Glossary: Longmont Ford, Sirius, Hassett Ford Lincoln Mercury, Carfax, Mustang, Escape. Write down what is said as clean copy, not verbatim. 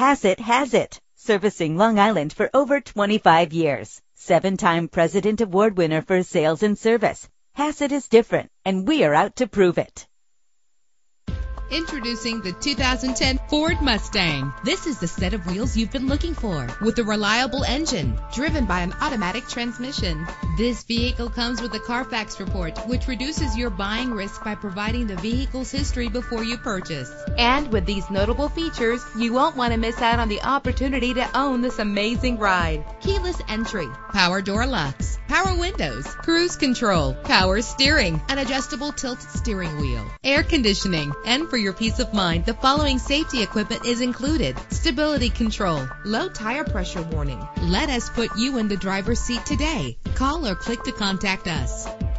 Hassett has it, servicing Long Island for over 25 years. 7-time President Award winner for sales and service. Hassett is different, and we are out to prove it. Introducing the 2010 Ford Mustang. This is the set of wheels you've been looking for, with a reliable engine driven by an automatic transmission. This vehicle comes with a Carfax report, which reduces your buying risk by providing the vehicle's history before you purchase. And with these notable features, you won't want to miss out on the opportunity to own this amazing ride. Keyless entry, power door locks, power windows, cruise control, power steering, an adjustable tilt steering wheel, air conditioning, and for your peace of mind, the following safety equipment is included: stability control, low tire pressure warning. Let us put you in the driver's seat today. Call or click to contact us.